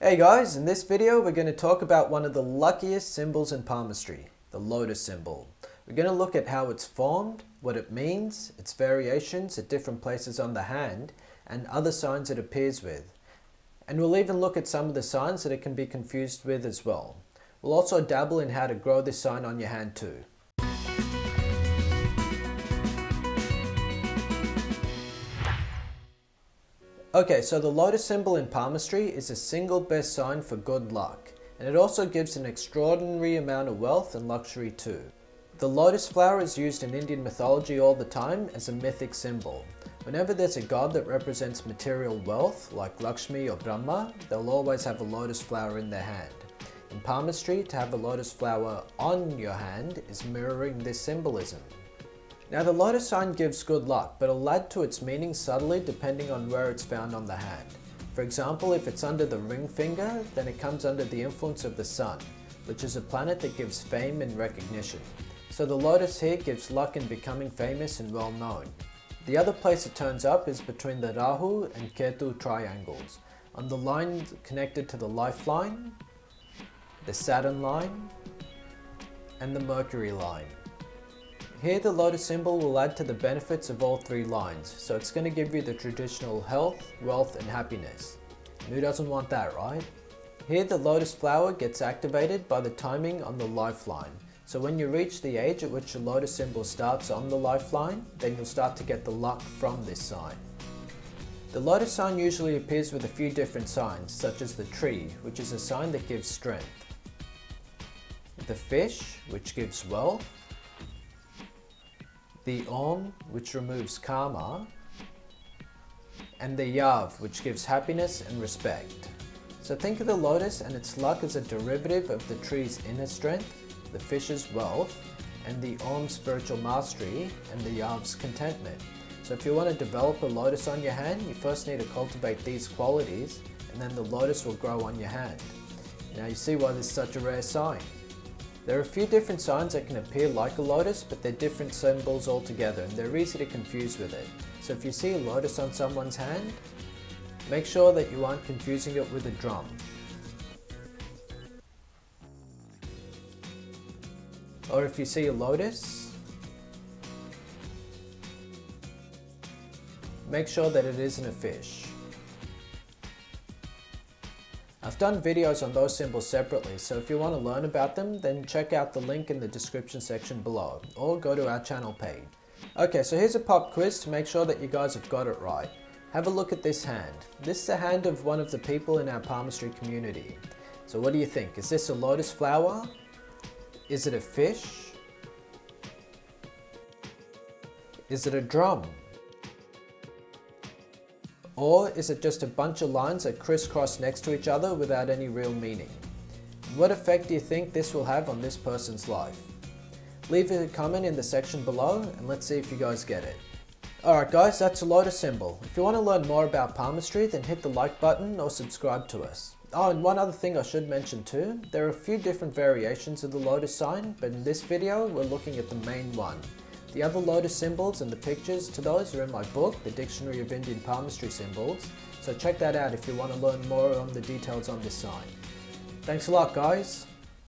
Hey guys, in this video we're going to talk about one of the luckiest symbols in palmistry, the lotus symbol. We're going to look at how it's formed, what it means, its variations at different places on the hand, and other signs it appears with. And we'll even look at some of the signs that it can be confused with as well. We'll also dabble in how to grow this sign on your hand too. Okay, so the lotus symbol in palmistry is the single best sign for good luck, and it also gives an extraordinary amount of wealth and luxury too. The lotus flower is used in Indian mythology all the time as a mythic symbol. Whenever there's a god that represents material wealth, like Lakshmi or Brahma, they'll always have a lotus flower in their hand. In palmistry, to have a lotus flower on your hand is mirroring this symbolism. Now the lotus sign gives good luck, but it'll add to its meaning subtly depending on where it's found on the hand. For example, if it's under the ring finger, then it comes under the influence of the sun, which is a planet that gives fame and recognition. So the lotus here gives luck in becoming famous and well known. The other place it turns up is between the Rahu and Ketu triangles, on the line connected to the lifeline, the Saturn line, and the Mercury line. Here the lotus symbol will add to the benefits of all three lines, so it's going to give you the traditional health, wealth and happiness. And who doesn't want that, right? Here the lotus flower gets activated by the timing on the lifeline. So when you reach the age at which the lotus symbol starts on the lifeline, then you'll start to get the luck from this sign. The lotus sign usually appears with a few different signs, such as the tree, which is a sign that gives strength. The fish, which gives wealth. The Om, which removes karma, and the Yav, which gives happiness and respect. So think of the lotus and its luck as a derivative of the tree's inner strength, the fish's wealth, and the Om's spiritual mastery, and the Yav's contentment. So if you want to develop a lotus on your hand, you first need to cultivate these qualities, and then the lotus will grow on your hand. Now you see why this is such a rare sign. There are a few different signs that can appear like a lotus, but they're different symbols altogether and they're easy to confuse with it. So if you see a lotus on someone's hand, make sure that you aren't confusing it with a drum. Or if you see a lotus, make sure that it isn't a fish. I've done videos on those symbols separately, so if you want to learn about them, then check out the link in the description section below, or go to our channel page. Okay, so here's a pop quiz to make sure that you guys have got it right. Have a look at this hand. This is the hand of one of the people in our palmistry community. So what do you think? Is this a lotus flower? Is it a fish? Is it a drum? Or is it just a bunch of lines that crisscross next to each other without any real meaning? What effect do you think this will have on this person's life? Leave a comment in the section below and let's see if you guys get it. Alright guys, that's a lotus symbol. If you want to learn more about palmistry, then hit the like button or subscribe to us. Oh, and one other thing I should mention too, there are a few different variations of the lotus sign, but in this video we're looking at the main one. The other lotus symbols and the pictures to those are in my book, The Dictionary of Indian Palmistry Symbols, so check that out if you want to learn more on the details on this sign. Thanks a lot guys!